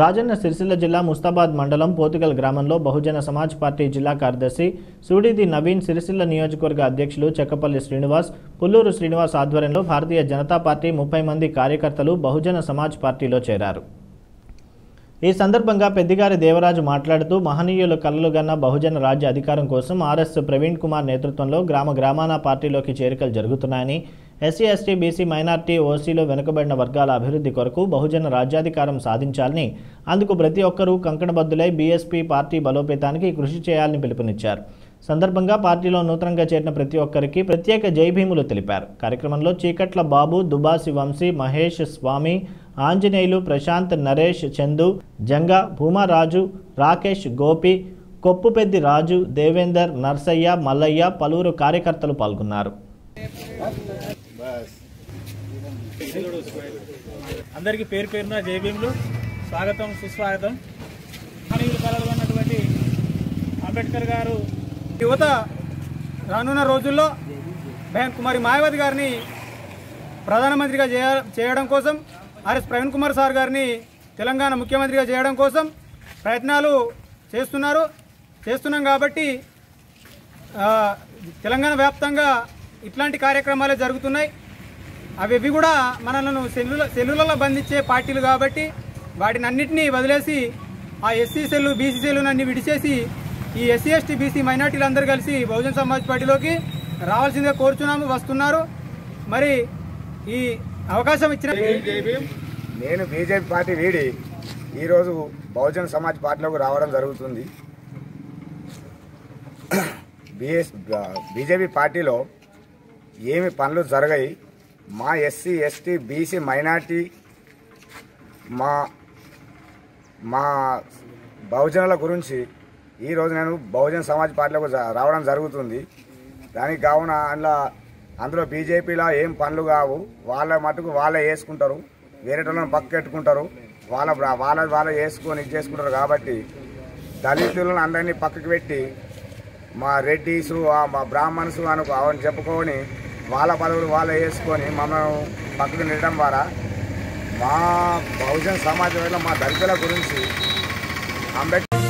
రాజన్న సిరిసిల్ల జిల్లా ముస్తాబాద్ మండలం పోతిగల్ గ్రామంలో బహుజన సమాజ్ పార్టీ జిల్లా కార్యదర్శి సూడిది నవీన్ సిరిసిల్ల నియోజకవర్గ అధ్యక్షులు చెక్కపల్లి శ్రీనివాస్ పుల్లూరు శ్రీనివాస్ ఆధ్వర్యంలో భారతీయ జనతా పార్టీ 30 మంది కార్యకర్తలు బహుజన సమాజ్ పార్టీలో చేరారు। ఈ సందర్భంగా పెద్దిగారి దేవరాజు మాట్లాడుతూ మహనీయుల కల్లలుగన్న బహుజన రాజ్య అధికారం కోసం ఆర్ఎస్ ప్రవీణ్ కుమార్ నేతృత్వంలో గ్రామాన పార్టీలోకి చేరికలు జరుగుతున్నాయని SC ST BC minority OC వెనుకబడిన వర్గాల అభివృద్ధి కొరకు బహుజన రాజ్యాధికారం సాధించాలని అందుకు ప్రతి ఒక్కరూ కంకణబద్ధులై बीएसपी పార్టీ బలోపేతానికి కృషి చేయాలని పిలుపునిచ్చారు। సందర్భంగా పార్టీలో నూతనంగా చేరిన ప్రతి ఒక్కరికి ప్రత్యేక జై భీములు తెలిపారు। కార్యక్రమంలో చీకట్ల బాబు దుబాసి వంశీ మహేష్ స్వామి ఆంజనేయులు ప్రశాంత్ నరేష్ చందు జంగా భూమా రాజు రాకేష్ గోపి కొప్పుపెద్ది రాజు దేవేందర్ నర్సయ్య మల్లయ్య పలువురు కార్యకర్తలు పాల్గొన్నారు। अंदर की पेर पेरना जय भीमलू स्वागत सुस्वागत कलवे अंबेडकर गारू युवत रानुना रोजुल्लो बहन कुमारी मायावती गारिनी प्रधानमंत्री का चेयडं कोसम आरएस प्रवीण कुमार सार गारिनी तेलंगाण मुख्यमंत्री का चेयडं कोसम प्रयत्नालु चेस्तुन्नारु चेस्तुन्नां काबट्टी तेलंगाण व्याप्तंगा ఇట్లాంటి కార్యక్రమాలు జరుగుతున్నాయి। అవి కూడా మనలను సెల్లులలో బంధించే పార్టీలు కాబట్టి వాటిని అన్నిటిని వదిలేసి ఆ ఎస్సీ సెల్ బీసీ సెల్లును అన్ని విడిచేసి ఈ ఎస్సీ ఎస్టీ బీసీ మైనారిటీలందరూ కలిసి బహుజన సమాజ్ పార్టీలోకి రావాల్సిందిగా కోరుచున్నాము। వస్తున్నారు మరి ఈ అవకాశం ఇచ్చిన నేను బీజేపీ పార్టీ వీడి ఈ రోజు బహుజన సమాజ్ పార్టీలోకి రావడం జరుగుతుంది। బీజేపీ పార్టీలో ఏమి పనులు జరగాయి మా ఎస్సీ ఎస్టీ బీసీ మైనారిటీ మా బహుజనుల గురించి ఈరోజు నేను బహుజన సమాజ్ పార్టీలకు రావడం జరుగుతుంది। దానికి కావున అందులో బీజేపీలో ఏం పనులు కావు, వాళ్ళ మటుకు వాళ్ళే వేసుకుంటారు, వేరేటోళ్ళని పక్కెట్టుకుంటారు, వాళ్ళ వేసుకొని ఇది చేసుకుంటారు। కాబట్టి దళితులను అందరినీ పక్కకు పెట్టి మా రెడ్డిసు మా బ్రాహ్మణ్సు అని చెప్పుకొని వాళ్ళ పదవులు వాళ్ళే వేసుకొని మమ్మల్ని పక్కకు నిలడం ద్వారా మా బహుజన సమాజంలో మా దళితుల గురించి అంబేద్కర్